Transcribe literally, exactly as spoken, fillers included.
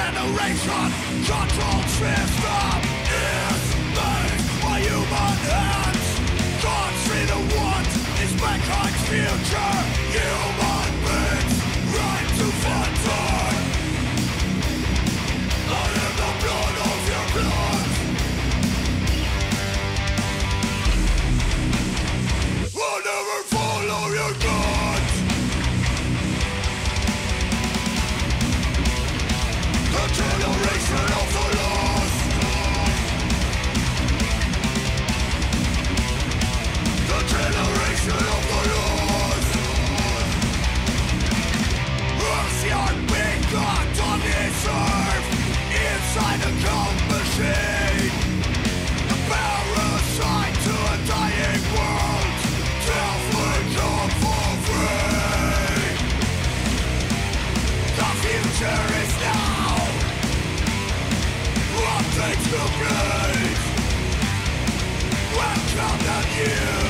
generation control system is made by human hands. Can't see the what is mankind's future. Human beings right to falter. I am the blood of your blood. I'll never follow your God. The generation of the lost. The generation of the lost. Earth's young being God on this earth. Inside a cold machine. A parasite to a dying world. The future is now. What takes to place? Welcome the news.